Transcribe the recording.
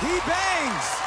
He bangs.